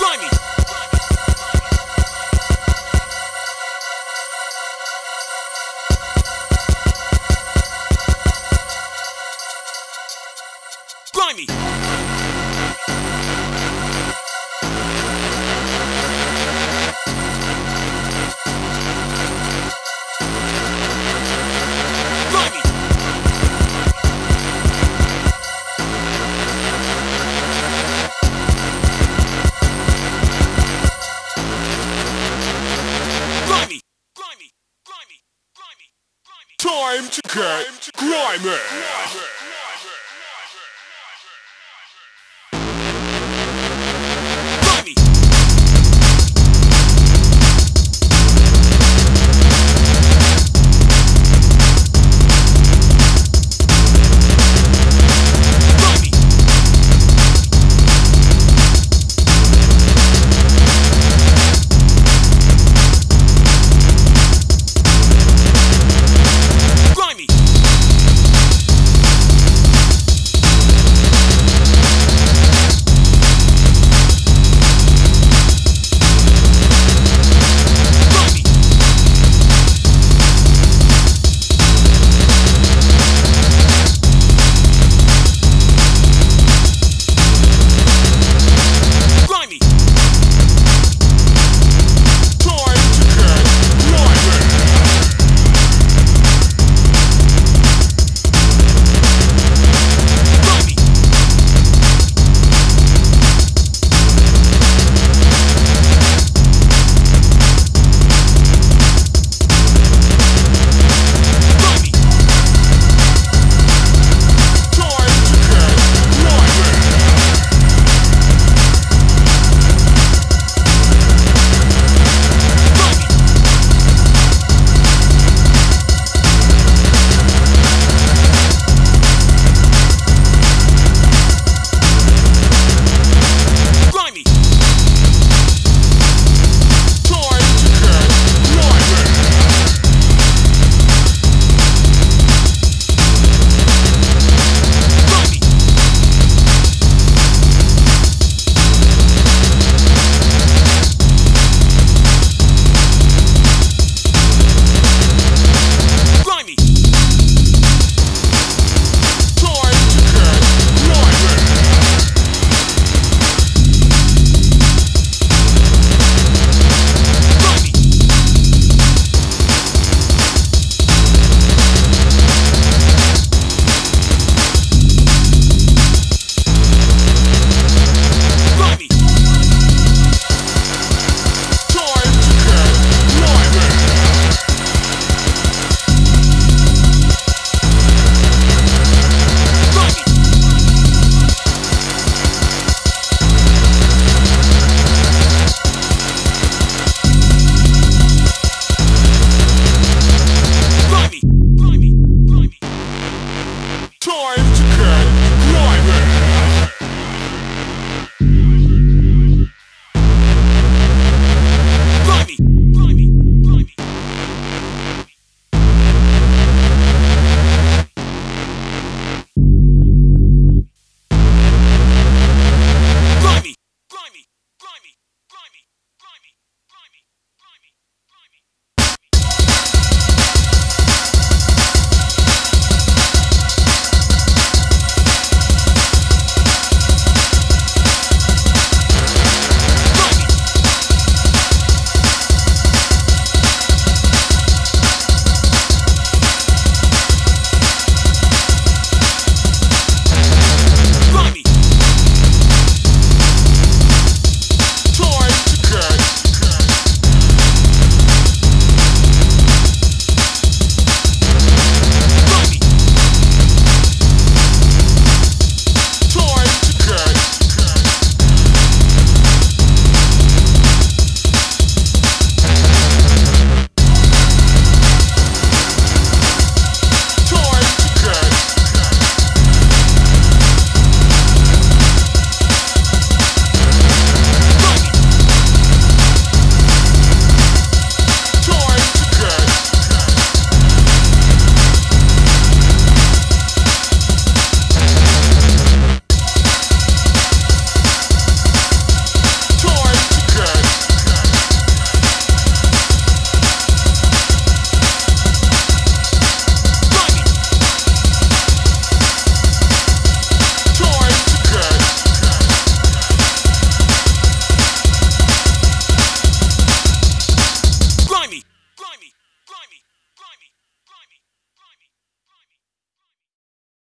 Bunny. Bunny. Time to get grimy.